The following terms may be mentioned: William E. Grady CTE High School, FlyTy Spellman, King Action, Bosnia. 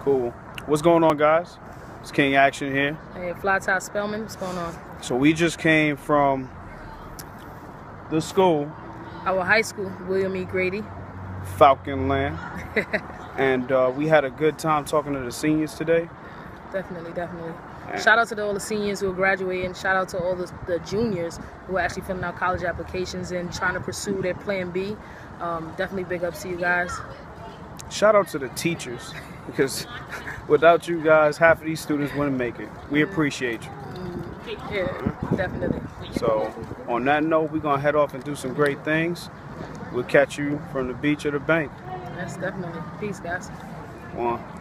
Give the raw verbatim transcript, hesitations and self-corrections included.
Cool. What's going on, guys? It's King Action here. Hey, FlyTy Spellman, what's going on? So we just came from the school. Our high school, William E. Grady. Falcon Land. And uh, we had a good time talking to the seniors today. Definitely, definitely. And shout out to the, all the seniors who are graduating. Shout out to all the, the juniors who are actually filling out college applications and trying to pursue their plan B. Um, definitely big ups to you guys. Shout out to the teachers, because without you guys, half of these students wouldn't make it. We appreciate you. Mm-hmm. Yeah, definitely. So on that note, we're going to head off and do some great things. We'll catch you from the beach or the bank. Yes, definitely. Peace, guys. One.